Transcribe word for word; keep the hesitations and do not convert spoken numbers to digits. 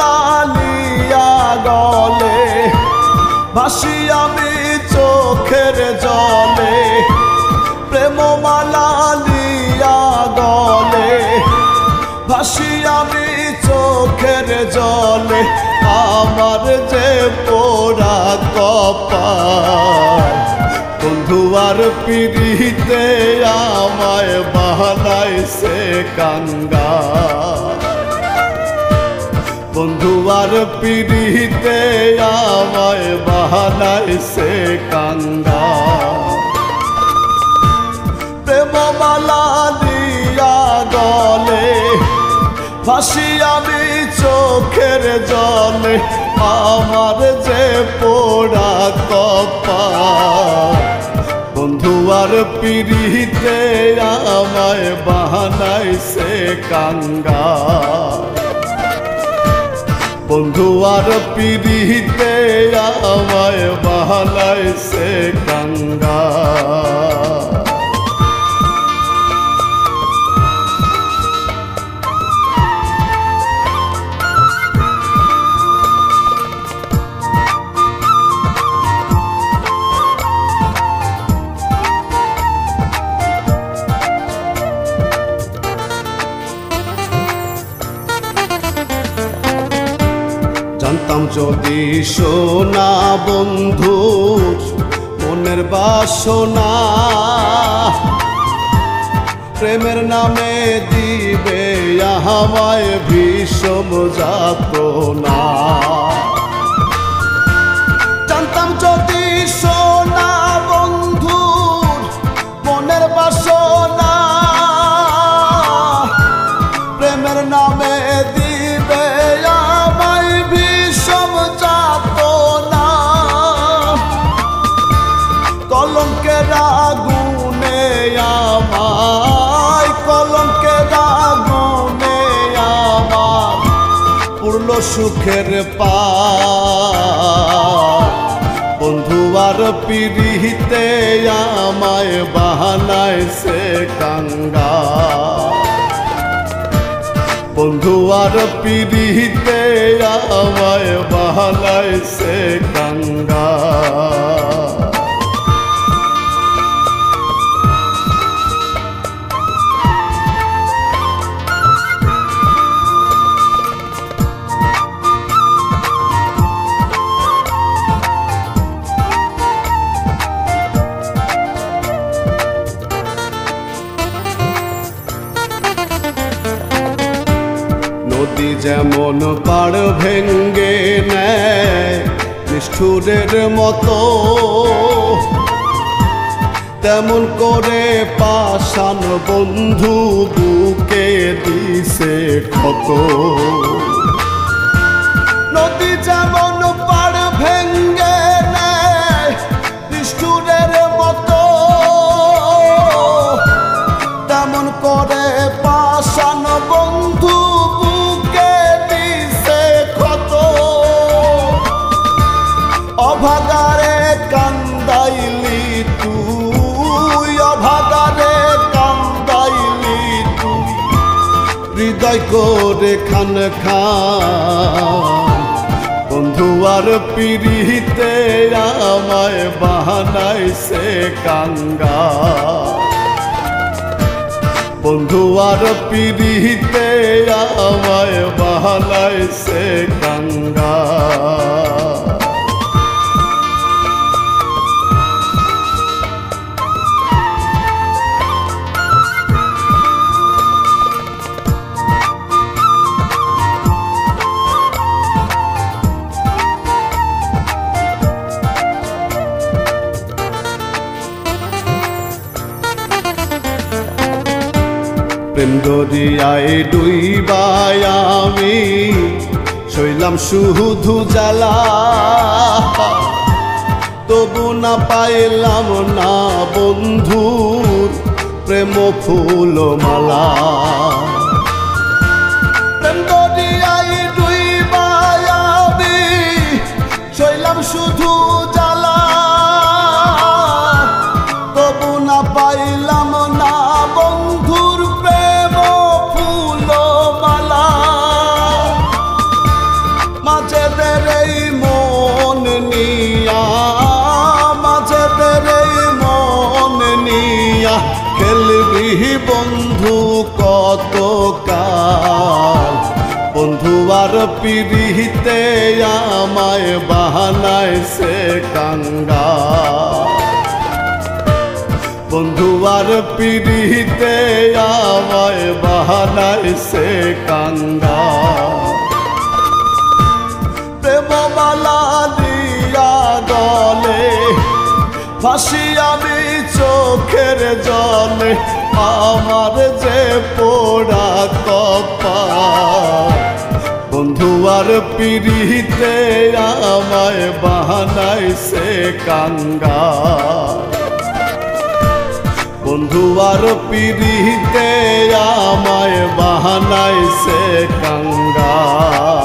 লালিয়া গলে ভাসি আমি চোখের জলে, প্রেম মালালিয়া গলে ভাসি আমি চোখের জলে। আমার যে পোড়া কপাল বন্ধুয়ার পিড়িতে আমায় বানাইছে কাঙ্গাল, বন্ধুয়ার পিড়িতে আমায় বানাইছে কাঙ্গাল। প্রেমমালা দিয়া গলে ভাসি আমি চোখের জলে। আমার যে পোড়া কপাল বন্ধুয়ার পিড়িতে আমায় বানাইছে কাঙ্গাল, বন্ধুয়ার পিড়িতে আমায় বানাইছে কাঙ্গাল। জানতাম যদি শোনা বন্ধু মনের বাসনা, প্রেমের নামে দিবে আমায় বিষম যাতনা। জানতাম যদি শোনা বন্ধু মনের বাসনা, প্রেমের নামে দিবে আগুনে আমায়, কলঙ্কের আগুনে আমার পূর্ণ সুখের পার, বন্ধুয়ার পিড়িতে আমায় বানাইছে কাঙ্গাল, বন্ধুয়ার পিড়িতে আমায় বানাইছে কাঙ্গাল। নদী যেমন পাড় ভেঙ্গে নেয় নিষ্ঠুরের মতো, তেমন করে পাষাণ বন্ধু বুকে দিছে ক্ষত। নদী যেমন পাড় ভেঙ্গে নেয় নিষ্ঠুরের মতো, তেমন করে পাষাণ বন্ধু অভাগারে কান্দাইলি তুই, অভাগারে কান্দাইলি তুই হৃদয় করে খান খান, বন্ধুয়ার পিড়িতে আমায় বানাইছে কাঙ্গাল, বন্ধুয়ার পিড়িতে আমায় বানাইছে কাঙ্গাল। প্রেম দরিয়ায় ডুইবাই আমি শৈলাম শুধু জ্বালা, তবু না পাইলাম না বন্ধুর প্রেম ফুলমালা। প্রেম দরিয়ায় ডুইবাই আমি শৈলাম শুধু জ্বালা, তবু না পাইলাম না বন্ধুর প্রেম ফুলমালা। বন্ধু কত কাল, বন্ধু আর পিরিতে আমায় বাহানায় সে কাঙ্গাল, বন্ধু আর পিরিতে আমায় বাহানায় সে কাঙ্গাল। প্রেমমালা দিয়া গলে ফাঁসি আমি চোখের জলে, আমার যে পোড়া কপাল, বন্ধু আর পিরিতে আমায় বাহানায় সে কাঙ্গাল, বন্ধু আর পিরিতে আমায় বাহানায় সে কাঙ্গাল।